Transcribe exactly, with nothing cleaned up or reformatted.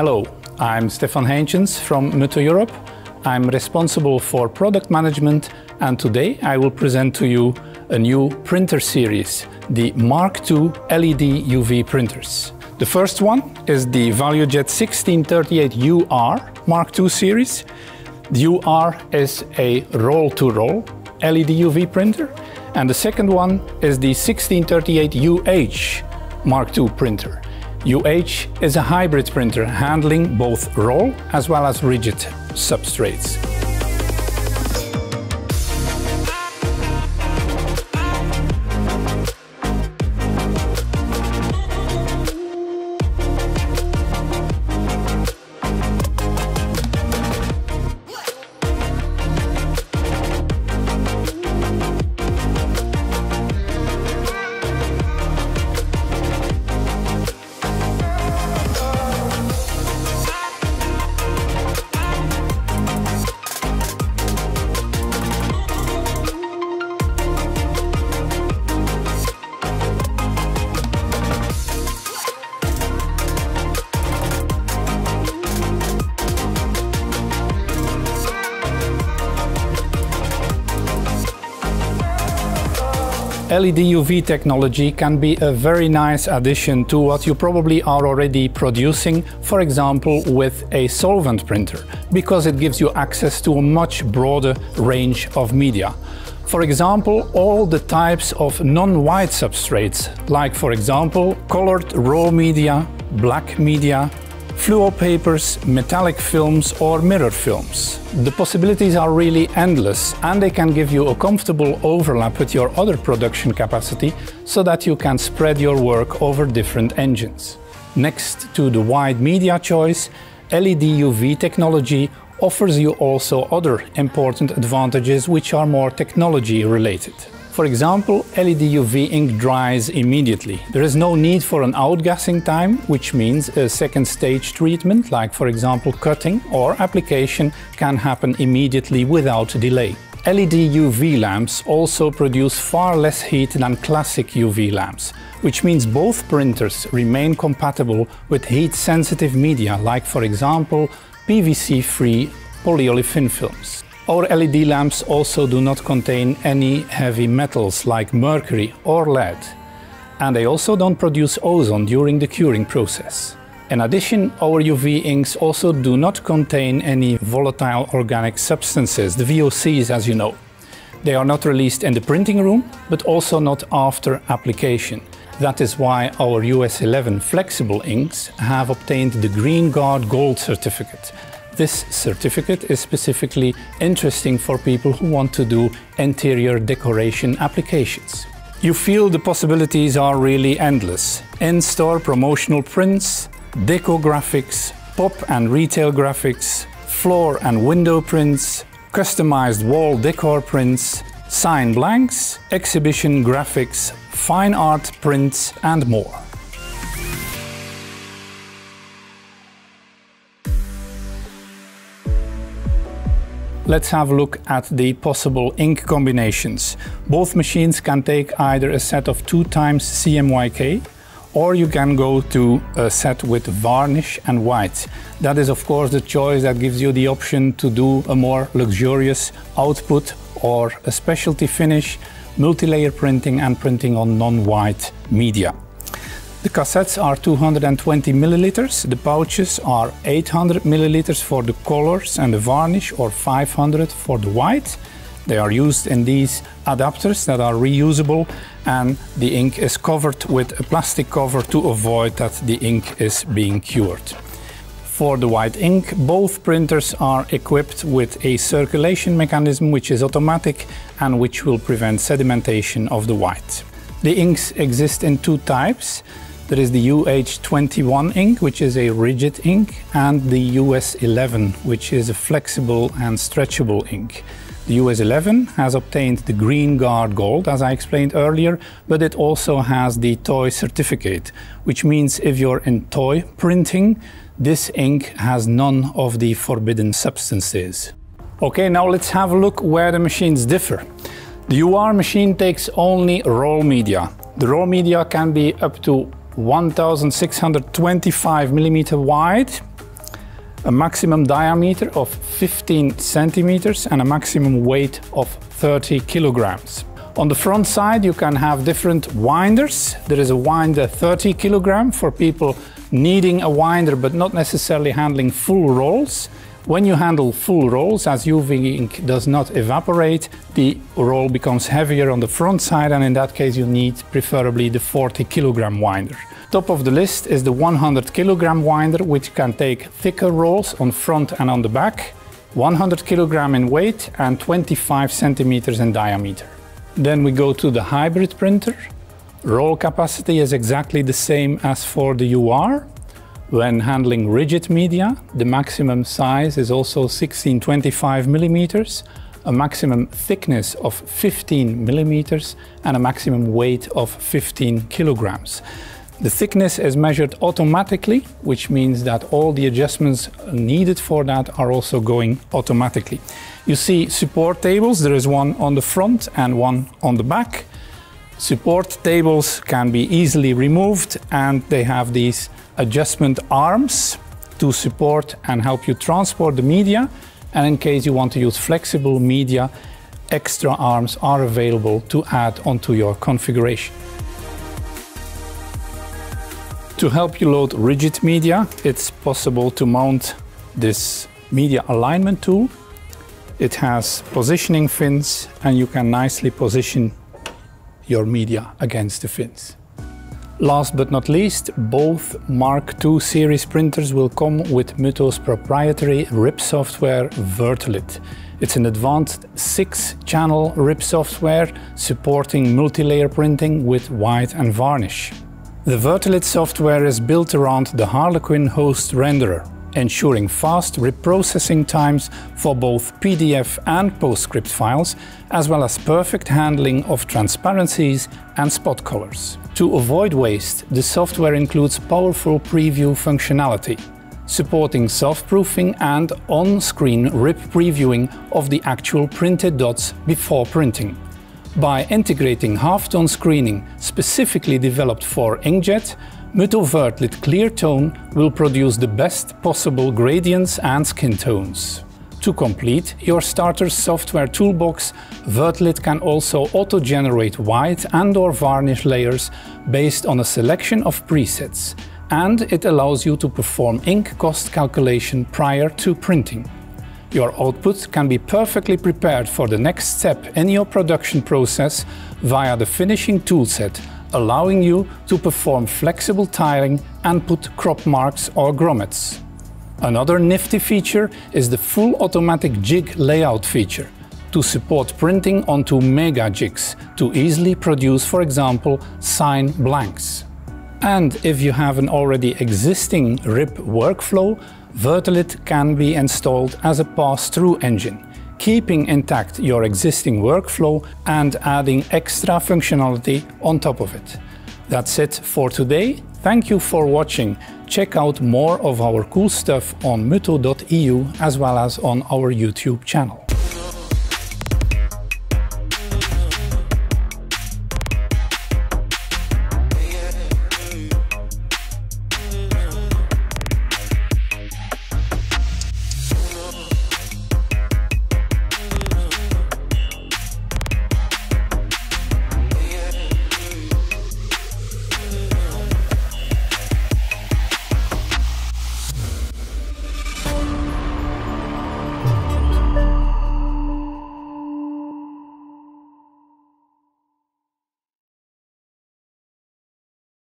Hello, I'm Stefan Heintjens from Mutoh Europe. I'm responsible for product management, and today I will present to you a new printer series, the Mark two L E D U V printers. The first one is the ValueJet sixteen thirty-eight U R Mark two series. The U R is a roll-to-roll L E D U V printer, and the second one is the sixteen thirty-eight U H Mark two printer. U H is a hybrid printer handling both roll as well as rigid substrates. L E D U V technology can be a very nice addition to what you probably are already producing, for example with a solvent printer, because it gives you access to a much broader range of media. For example, all the types of non-white substrates, like for example colored raw media, black media, fluo papers, metallic films or mirror films. The possibilities are really endless, and they can give you a comfortable overlap with your other production capacity so that you can spread your work over different engines. Next to the wide media choice, L E D U V technology offers you also other important advantages which are more technology related. For example, L E D U V ink dries immediately. There is no need for an outgassing time, which means a second stage treatment, like for example cutting or application, can happen immediately without delay. L E D U V lamps also produce far less heat than classic U V lamps, which means both printers remain compatible with heat-sensitive media, like for example P V C-free polyolefin films. Our L E D lamps also do not contain any heavy metals like mercury or lead, and they also don't produce ozone during the curing process. In addition, our U V inks also do not contain any volatile organic substances, the V O Cs as you know. They are not released in the printing room, but also not after application. That is why our U S eleven flexible inks have obtained the GREENGUARD Gold certificate. This certificate is specifically interesting for people who want to do interior decoration applications. You feel the possibilities are really endless. In-store promotional prints, deco graphics, pop and retail graphics, floor and window prints, customized wall decor prints, sign blanks, exhibition graphics, fine art prints and more. Let's have a look at the possible ink combinations. Both machines can take either a set of two times C M Y K, or you can go to a set with varnish and white. That is of course the choice that gives you the option to do a more luxurious output or a specialty finish, multi-layer printing and printing on non-white media. The cassettes are two hundred twenty milliliters, the pouches are eight hundred milliliters for the colors and the varnish, or five hundred for the white. They are used in these adapters that are reusable, and the ink is covered with a plastic cover to avoid that the ink is being cured. For the white ink, both printers are equipped with a circulation mechanism which is automatic and which will prevent sedimentation of the white. The inks exist in two types. There is the U H twenty-one ink, which is a rigid ink, and the U S eleven, which is a flexible and stretchable ink. The U S eleven has obtained the GreenGuard Gold, as I explained earlier, but it also has the toy certificate, which means if you're in toy printing, this ink has none of the forbidden substances. Okay, now let's have a look where the machines differ. The U R machine takes only roll media. The roll media can be up to one thousand six hundred twenty-five millimeters wide a maximum diameter of fifteen centimeters and a maximum weight of thirty kilograms. On the front side you can have different winders. There is a winder thirty kilogram for people needing a winder but not necessarily handling full rolls. When you handle full rolls, as U V ink does not evaporate, the roll becomes heavier on the front side, and in that case you need preferably the forty kilogram winder. Top of the list is the one hundred kilogram winder, which can take thicker rolls on front and on the back, one hundred kilogram in weight and twenty-five centimeters in diameter. Then we go to the hybrid printer. Roll capacity is exactly the same as for the U R. When handling rigid media, the maximum size is also sixteen twenty-five millimeters, a maximum thickness of fifteen millimeters and a maximum weight of fifteen kilograms. The thickness is measured automatically, which means that all the adjustments needed for that are also going automatically. You see support tables. There is one on the front and one on the back. Support tables can be easily removed, and they have these adjustment arms to support and help you transport the media. And in case you want to use flexible media, extra arms are available to add onto your configuration. To help you load rigid media, it's possible to mount this media alignment tool. It has positioning fins, and you can nicely position your media against the fins. Last but not least, both Mark two series printers will come with Mutoh's proprietary R I P software, VerteLith. It's an advanced six channel R I P software supporting multi-layer printing with white and varnish. The VerteLith software is built around the Harlequin host renderer, ensuring fast reprocessing times for both P D F and PostScript files, as well as perfect handling of transparencies and spot colors. To avoid waste, the software includes powerful preview functionality, supporting self-proofing and on-screen R I P previewing of the actual printed dots before printing. By integrating halftone screening specifically developed for inkjet, Mutoh VerteLith Clear Tone will produce the best possible gradients and skin tones. To complete your starter's software toolbox, VerteLith can also auto-generate white and or varnish layers based on a selection of presets, and it allows you to perform ink cost calculation prior to printing. Your output can be perfectly prepared for the next step in your production process via the finishing toolset, allowing you to perform flexible tiling and put crop marks or grommets. Another nifty feature is the full automatic jig layout feature to support printing onto mega jigs to easily produce, for example, sign blanks. And if you have an already existing R I P workflow, VerteLith can be installed as a pass-through engine, keeping intact your existing workflow and adding extra functionality on top of it. That's it for today. Thank you for watching. Check out more of our cool stuff on mutoh dot E U as well as on our YouTube channel.